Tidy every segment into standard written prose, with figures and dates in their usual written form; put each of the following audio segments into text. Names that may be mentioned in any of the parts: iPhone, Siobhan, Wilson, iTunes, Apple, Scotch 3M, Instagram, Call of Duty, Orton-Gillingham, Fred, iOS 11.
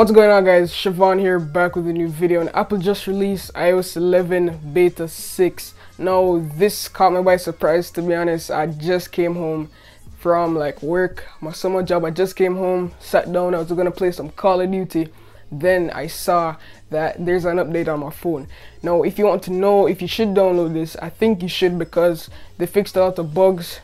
What's going on, guys? Siobhan here, back with a new video. And Apple just released iOS 11 beta 6. Now this caught me by surprise, to be honest. I just came home from like work, my summer job. I just came home, sat down, I was gonna play some Call of Duty. Then I saw that there's an update on my phone. Now if you want to know if you should download this, I think you should, because they fixed a lot of bugs.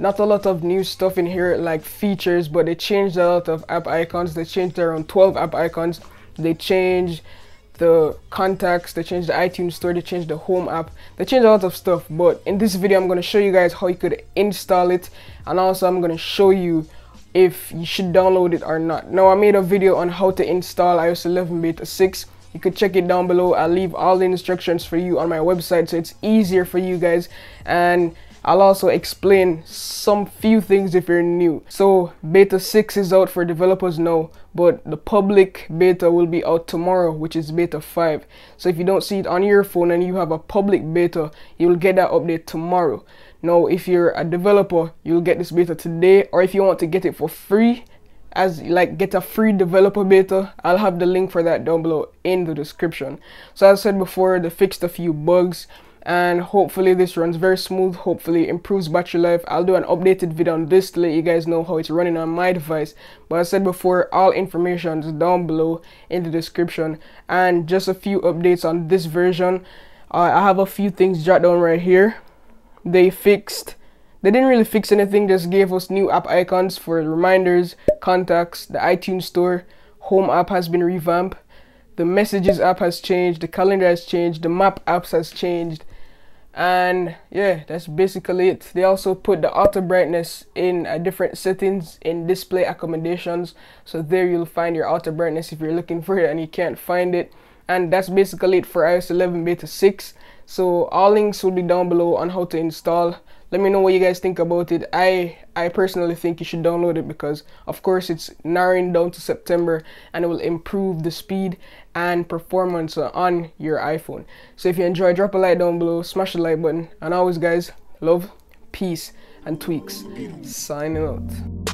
Not a lot of new stuff in here like features, but they changed a lot of app icons. They changed around 12 app icons. They changed the contacts, they changed the iTunes store, they changed the home app. They changed a lot of stuff, but in this video I'm going to show you guys how you could install it, and also I'm going to show you if you should download it or not. Now I made a video on how to install iOS 11 beta 6. You could check it down below. I'll leave all the instructions for you on my website so it's easier for you guys, and I'll also explain some few things if you're new. So beta 6 is out for developers now, but the public beta will be out tomorrow, which is beta 5. So if you don't see it on your phone and you have a public beta, you'll get that update tomorrow. Now if you're a developer, you'll get this beta today, or if you want to get it for free, as like get a free developer beta, I'll have the link for that down below in the description. So as I said before, they fixed a few bugs, and hopefully this runs very smooth, hopefully improves battery life. I'll do an updated video on this to let you guys know how it's running on my device. But as I said before, all information is down below in the description, and just a few updates on this version. I have a few things jotted down right here. They didn't really fix anything, just gave us new app icons for reminders, contacts, the iTunes store, home app has been revamped, the messages app has changed, the calendar has changed, the map apps has changed, and yeah, that's basically it. They also put the auto brightness in a different settings in display accommodations, so there you'll find your auto brightness if you're looking for it and you can't find it. And that's basically it for iOS 11 beta 6. So all links will be down below on how to install. Let me know what you guys think about it. I personally think you should download it, because of course it's narrowing down to September and it will improve the speed and performance on your iPhone. So if you enjoy, drop a like down below, smash the like button, and always guys, love, peace and tweaks. Signing out.